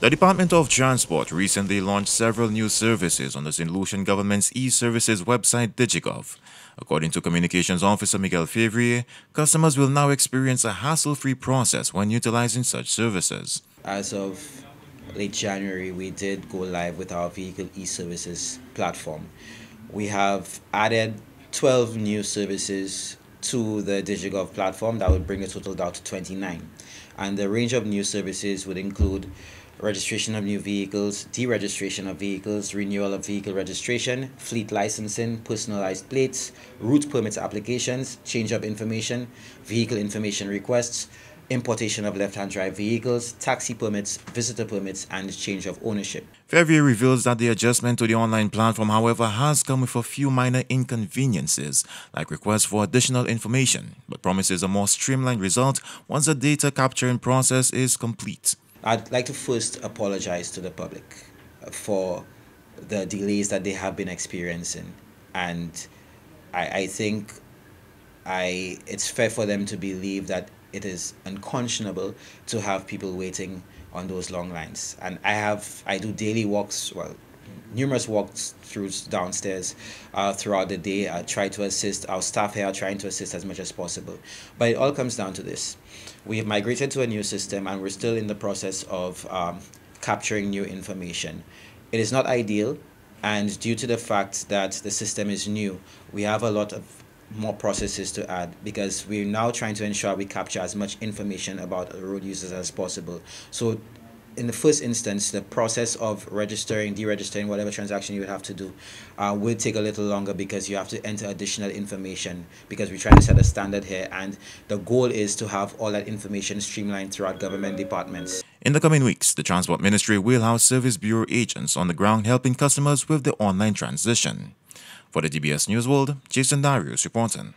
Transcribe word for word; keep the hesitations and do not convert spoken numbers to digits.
The Department of Transport recently launched several new services on the Saint Lucian government's e-services website DigiGov. According to Communications Officer Miguel Favier, customers will now experience a hassle-free process when utilizing such services. As of late January, we did go live with our vehicle e-services platform. We have added twelve new services to the DigiGov platform that would bring the total down to twenty-nine. And the range of new services would include registration of new vehicles, deregistration of vehicles, renewal of vehicle registration, fleet licensing, personalized plates, route permits applications, change of information, vehicle information requests, importation of left-hand drive vehicles, taxi permits, visitor permits, and change of ownership. Fevrier reveals that the adjustment to the online platform, however, has come with a few minor inconveniences, like requests for additional information, but promises a more streamlined result once the data capturing process is complete. I'd like to first apologize to the public for the delays that they have been experiencing, and I, I think I it's fair for them to believe that it is unconscionable to have people waiting on those long lines. And I have, I do daily walks, well, numerous walks through downstairs uh, throughout the day. I try to assist, our staff here are trying to assist as much as possible. But it all comes down to this. We have migrated to a new system and we're still in the process of um, capturing new information. It is not ideal, and due to the fact that the system is new, we have a lot of more processes to add, because we're now trying to ensure we capture as much information about road users as possible. So in the first instance, the process of registering, deregistering, whatever transaction you would have to do uh, will take a little longer, because you have to enter additional information, because we're trying to set a standard here, and the goal is to have all that information streamlined throughout government departments. In the coming weeks, the Transport Ministry will house Service Bureau agents on the ground helping customers with the online transition. For the D B S News World, Jason Darius reporting.